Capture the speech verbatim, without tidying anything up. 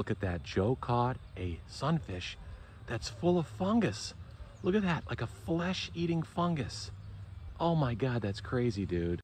Look at that. Joe caught a sunfish that's full of fungus. Look at that, like a flesh-eating fungus. Oh my God, that's crazy, dude.